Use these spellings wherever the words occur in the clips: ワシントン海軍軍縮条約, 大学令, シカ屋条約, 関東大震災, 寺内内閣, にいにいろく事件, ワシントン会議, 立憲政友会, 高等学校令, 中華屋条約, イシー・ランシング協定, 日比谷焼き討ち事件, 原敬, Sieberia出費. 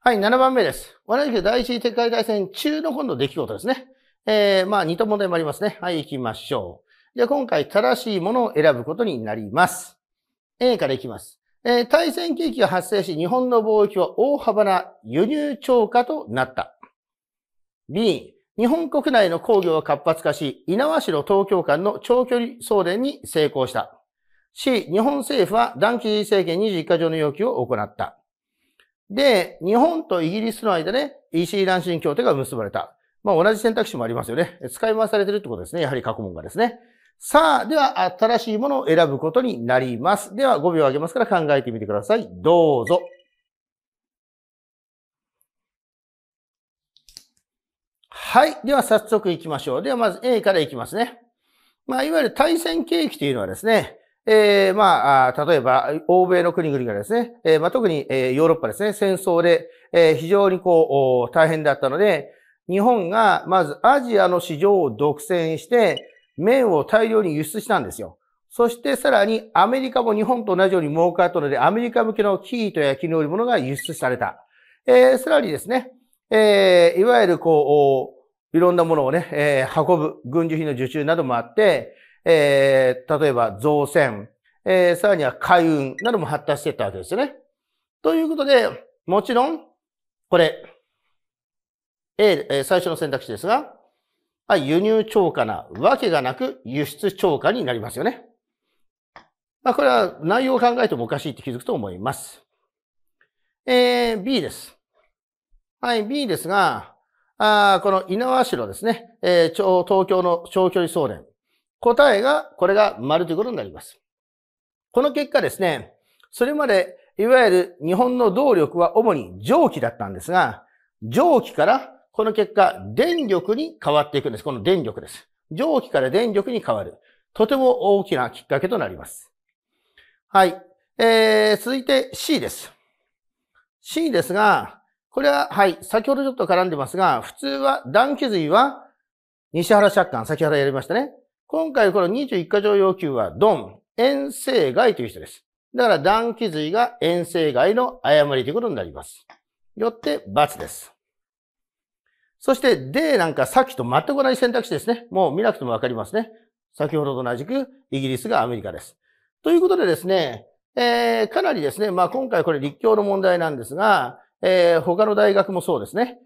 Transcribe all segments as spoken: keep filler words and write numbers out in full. はい、ななばんめです。同じく第一次世界大戦中の今度出来事ですね。えー、まあ、二と問題もありますね。はい、行きましょう。じゃあ今回正しいものを選ぶことになります。A から行きます。えー、大戦危機が発生し、日本の貿易は大幅な輸入超過となった。B、日本国内の工業は活発化し、猪苗代東京間の長距離送電に成功した。C、日本政府は団結政権にじゅういっかじょうの要求を行った。で、日本とイギリスの間で イーシー 南進協定が結ばれた。まあ、同じ選択肢もありますよね。使い回されてるってことですね。やはり過去問がですね。さあ、では、新しいものを選ぶことになります。では、ごびょうあげますから考えてみてください。どうぞ。はい。では、早速行きましょう。では、まず A から行きますね。まあ、いわゆる大戦景気というのはですね、えー、まあ、例えば、欧米の国々がですね、えー、まあ、特に、えー、ヨーロッパですね、戦争で、えー、非常にこう、大変だったので、日本が、まずアジアの市場を独占して、綿を大量に輸出したんですよ。そして、さらに、アメリカも日本と同じように儲かったので、アメリカ向けの生糸や絹織物が輸出された。えー、さらにですね、えー、いわゆるこう、いろんなものをね、えー、運ぶ、軍需品の受注などもあって、えー、例えば造船、えー、さらには海運なども発達していったわけですよね。ということで、もちろん、これ、A、えー、最初の選択肢ですが、はい、輸入超過なわけがなく輸出超過になりますよね。まあ、これは内容を考えてもおかしいって気づくと思います。えー、B です。はい、B ですが、あこの猪苗代ですね、えー、東京の長距離送電。答えが、これが丸ということになります。この結果ですね、それまで、いわゆる日本の動力は主に蒸気だったんですが、蒸気から、この結果、電力に変わっていくんです。この電力です。蒸気から電力に変わる。とても大きなきっかけとなります。はい。えー、続いて C です。C ですが、これは、はい、先ほどちょっと絡んでますが、普通は、団結髄は、西原借款、先ほどやりましたね。今回このにじゅういっかじょう要求はドン、遠征外という人です。だから団結髄が遠征外の誤りということになります。よって×です。そして D なんかさっきと全く同じ選択肢ですね。もう見なくてもわかりますね。先ほどと同じくイギリスがアメリカです。ということでですね、えー、かなりですね、まあ今回これ立教の問題なんですが、えー、他の大学もそうですね。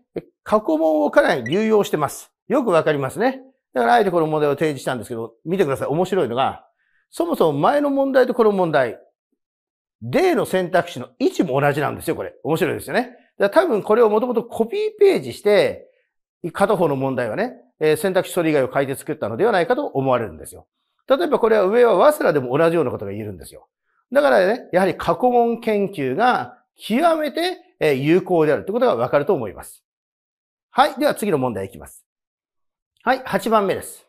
過去問をかなり流用してます。よくわかりますね。だからあえてこの問題を提示したんですけど、見てください。面白いのが、そもそも前の問題とこの問題、例の選択肢の位置も同じなんですよ、これ。面白いですよね。だから多分これをもともとコピーページして、片方の問題はね、えー、選択肢それ以外を変えて作ったのではないかと思われるんですよ。例えばこれは上は早稲田でも同じようなことが言えるんですよ。だからね、やはり過去問研究が極めて有効であるってことがわかると思います。はい。では次の問題いきます。はい、はちばんめです。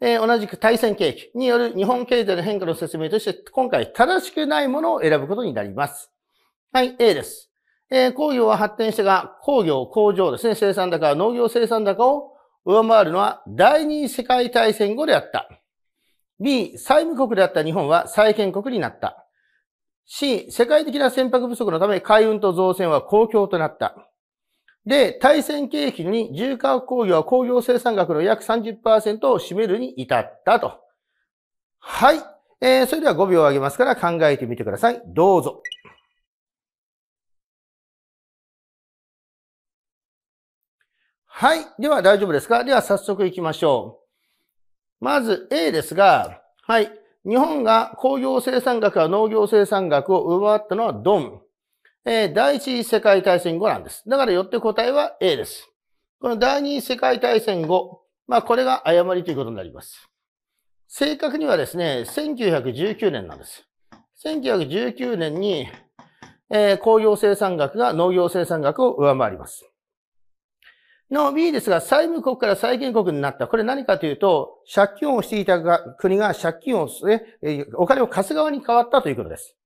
えー、同じく大戦景気による日本経済の変化の説明として、今回正しくないものを選ぶことになります。はい、A です。えー、工業は発展したが、工業、工場ですね、生産高、農業生産高を上回るのは第二次世界大戦後であった。B、債務国であった日本は債権国になった。C、世界的な船舶不足のため海運と造船は公共となった。で、大戦景気に重化工業は工業生産額の約 さんじゅっパーセント を占めるに至ったと。はい。えー、それではごびょうあげますから考えてみてください。どうぞ。はい。では大丈夫ですか？では早速行きましょう。まず A ですが、はい。日本が工業生産額は農業生産額を上回ったのはドン。え、第一次世界大戦後なんです。だからよって答えは A です。この第二次世界大戦後、まあこれが誤りということになります。正確にはですね、せんきゅうひゃくじゅうきゅうねんなんです。せんきゅうひゃくじゅうきゅうねんに、えー、工業生産額が農業生産額を上回ります。の B ですが、債務国から債権国になった。これ何かというと、借金をしていた国が借金を、ね、お金を貸す側に変わったということです。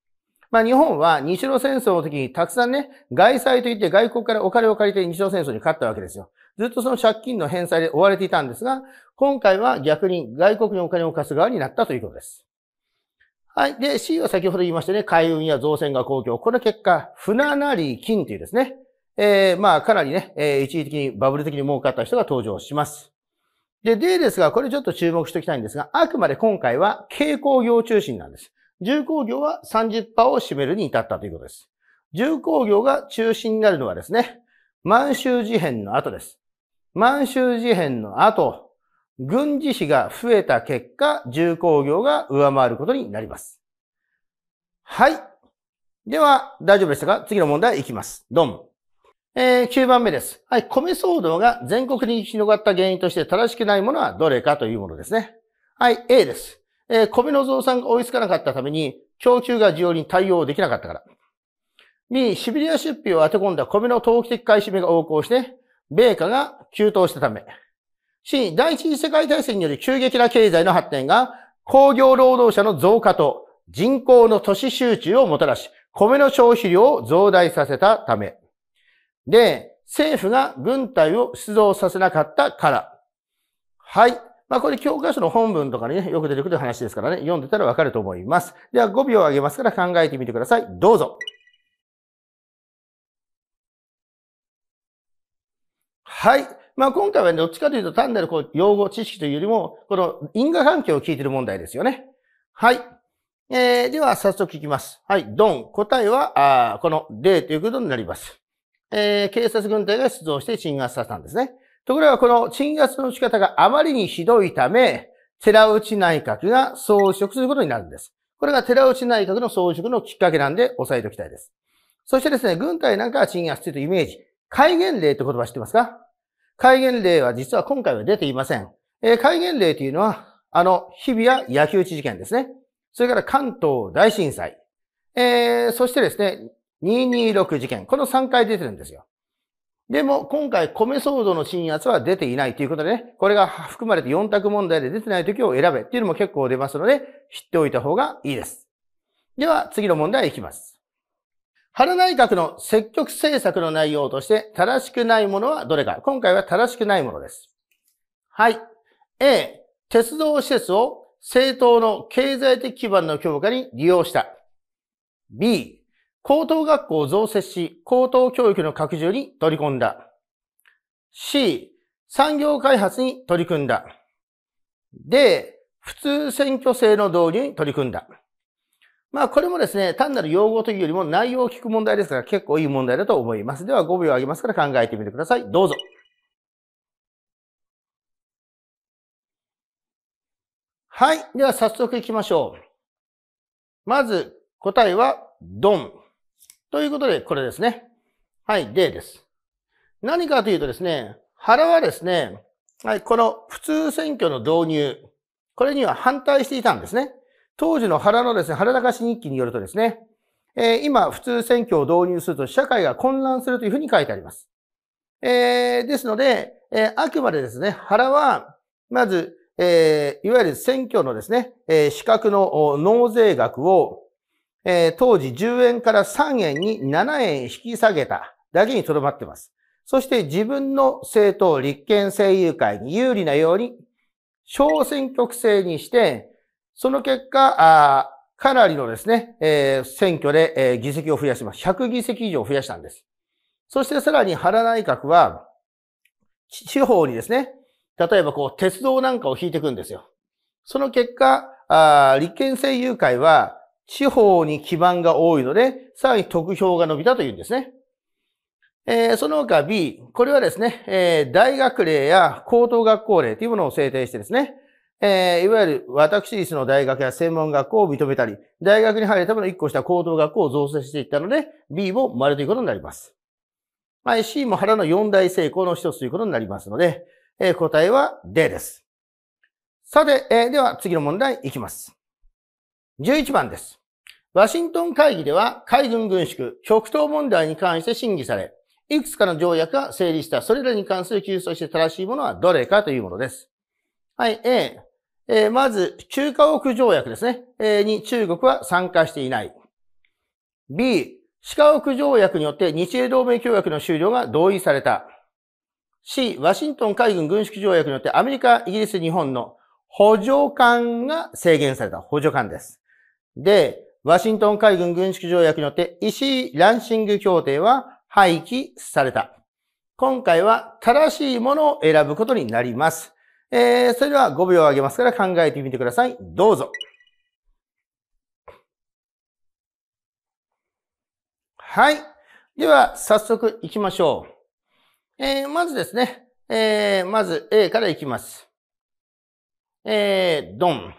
まあ日本は日露戦争の時にたくさんね、外債といって外国からお金を借りて日露戦争に勝ったわけですよ。ずっとその借金の返済で追われていたんですが、今回は逆に外国にお金を貸す側になったということです。はい。で、C は先ほど言いましたね、海運や造船が公共。この結果、船成金というですね、えー、まあ、かなりね、えー、一時的にバブル的に儲かった人が登場します。で、例ですが、これちょっと注目しておきたいんですが、あくまで今回は軽工業中心なんです。重工業は さんじゅっパーセント を占めるに至ったということです。重工業が中心になるのはですね、満州事変の後です。満州事変の後、軍事費が増えた結果、重工業が上回ることになります。はい。では、大丈夫でしたか？次の問題いきます。ドン。えー、きゅうばんめです。はい。米騒動が全国に広がった原因として正しくないものはどれかというものですね。はい。A です。えー、米の増産が追いつかなかったために、供給が需要に対応できなかったから。B、シベリア出費を当て込んだ米の投機的買い占めが横行して、米価が急騰したため。C、第一次世界大戦により急激な経済の発展が、工業労働者の増加と人口の都市集中をもたらし、米の消費量を増大させたため。で、政府が軍隊を出動させなかったから。はい。まあ、これ教科書の本文とかにね、よく出てくる話ですからね、読んでたらわかると思います。ではごびょうあげますから考えてみてください。どうぞ。はい。まあ、今回はね、どっちかというと単なるこう、用語知識というよりも、この因果関係を聞いてる問題ですよね。はい。えー、では早速いきます。はい。ドン。答えは、あこの例ということになります。えー、警察軍隊が出動して鎮圧させたんですね。ところがこの鎮圧の仕方があまりにひどいため、寺内内閣が総辞職することになるんです。これが寺内内閣の総辞職のきっかけなんで押さえておきたいです。そしてですね、軍隊なんかは鎮圧というイメージ。戒厳令って言葉知ってますか？戒厳令は実は今回は出ていません。えー、戒厳令というのは、あの、日比谷焼き討ち事件ですね。それから関東大震災。えー、そしてですね、にいにいろく事件。このさんかい出てるんですよ。でも、今回、米騒動の鎮圧は出ていないということでね、これが含まれてよん択問題で出てない時を選べっていうのも結構出ますので、知っておいた方がいいです。では、次の問題いきます。原内閣の積極政策の内容として、正しくないものはどれか。今回は正しくないものです。はい。A、鉄道施設を政党の経済的基盤の強化に利用した。B、高等学校を増設し、高等教育の拡充に取り込んだ。C、産業開発に取り組んだ。D、普通選挙制の導入に取り組んだ。まあ、これもですね、単なる用語というよりも内容を聞く問題ですから結構いい問題だと思います。ではごびょうあげますから考えてみてください。どうぞ。はい。では早速行きましょう。まず、答えは、ドン。ということで、これですね。はい、D です。何かというとですね、原はですね、はい、この普通選挙の導入、これには反対していたんですね。当時の原のですね、原敬日記によるとですね、えー、今、普通選挙を導入すると社会が混乱するというふうに書いてあります。えー、ですので、えー、あくまでですね、原は、まず、えー、いわゆる選挙のですね、えー、資格の納税額を、えー、当時じゅうえんからさんえんにななえん引き下げただけにとどまっています。そして自分の政党立憲政友会に有利なように小選挙区制にして、その結果、あかなりのですね、えー、選挙で、えー、議席を増やします。ひゃくぎせき以上増やしたんです。そしてさらに原内閣は、地方にですね、例えばこう鉄道なんかを引いていくんですよ。その結果、あ立憲政友会は、地方に基盤が多いので、さらに得票が伸びたというんですね。えー、その他 B、これはですね、えー、大学令や高等学校令というものを制定してですね、えー、いわゆる私立の大学や専門学校を認めたり、大学に入るためのいっこ下高等学校を増設していったので、B も丸ということになります。まあ、C も原のよん大成功の一つということになりますので、えー、答えは D です。さて、えー、では次の問題いきます。じゅういちばんです。ワシントン会議では海軍軍縮、極東問題に関して審議され、いくつかの条約が成立した、それらに関する記述として正しいものはどれかというものです。はい、A。えー、まず、中華屋条約ですね、えー。に中国は参加していない。B。シカ屋条約によって日英同盟協約の終了が同意された。C。ワシントン海軍軍縮条約によってアメリカ、イギリス、日本の補助艦が制限された。補助艦です。で、ワシントン海軍軍縮条約によって、イシー・ランシング協定は廃棄された。今回は正しいものを選ぶことになります。えー、それではごびょうあげますから考えてみてください。どうぞ。はい。では、早速行きましょう。えー、まずですね、えー、まず A から行きます。えー、ドン。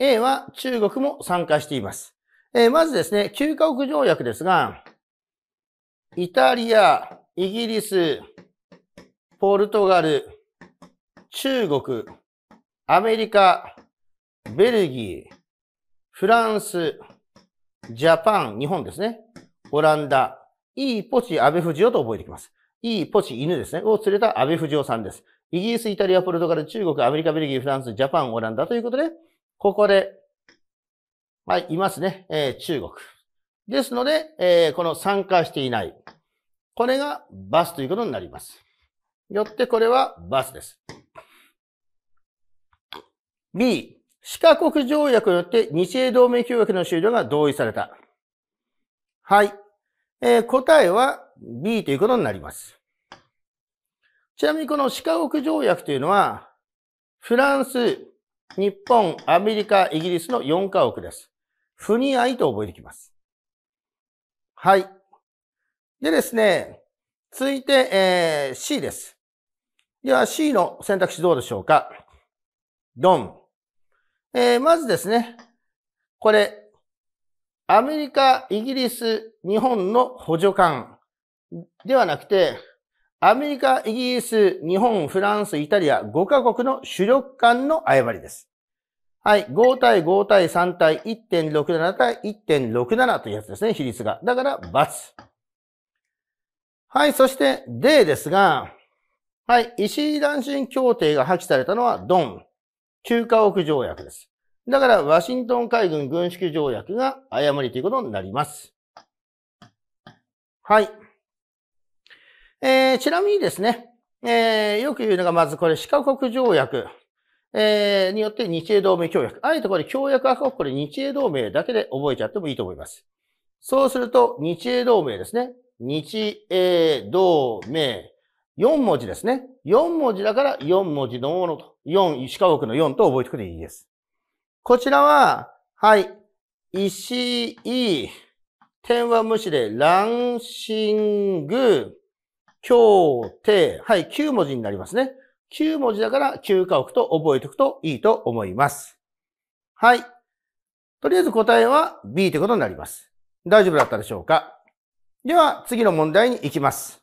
A は中国も参加しています。えー、まずですね、きゅうカ国条約ですが、イタリア、イギリス、ポルトガル、中国、アメリカ、ベルギー、フランス、ジャパン、日本ですね。オランダ、イーポチ、安倍富士夫と覚えてきます。イーポチ、犬ですね。を連れた安倍富士夫さんです。イギリス、イタリア、ポルトガル、中国、アメリカ、ベルギー、フランス、ジャパン、オランダということで、ここで、はい、いますね。えー、中国。ですので、えー、この参加していない。これがバスということになります。よってこれはバスです。B、四カ国条約によって日英同盟協約の終了が同意された。はい。えー、答えは B ということになります。ちなみにこの四カ国条約というのは、フランス、日本、アメリカ、イギリスのよんカ国です。不二愛と覚えてきます。はい。でですね、続いて、えー、C です。では C の選択肢どうでしょうか。ドン。えー、まずですね、これ、アメリカ、イギリス、日本の補助艦ではなくて、アメリカ、イギリス、日本、フランス、イタリア、ごカ国の主力艦の誤りです。はい。ご対ご対さん対 いってんろくなな 対 いってんろくなな というやつですね、比率が。だから、×。はい。そして D ですが、はい。石井南進協定が破棄されたのは、ドン。きゅうカ国条約です。だから、ワシントン海軍軍縮条約が誤りということになります。はい。えー、ちなみにですね、えー、よく言うのが、まずこれ、四カ国条約、えー、によって日英同盟協約。あえてこれ、協約はこれ、日英同盟だけで覚えちゃってもいいと思います。そうすると、日英同盟ですね。日英同盟。よん文字ですね。よん文字だから、よん文字のものと、よん、四カ国のよんと覚えておくといいです。こちらは、はい、石井、天和無視で、蘭心宮、協定。はい、きゅう文字になりますね。きゅう文字だから、きゅうカ国と覚えておくといいと思います。はい。とりあえず答えは B ということになります。大丈夫だったでしょうか？では、次の問題に行きます。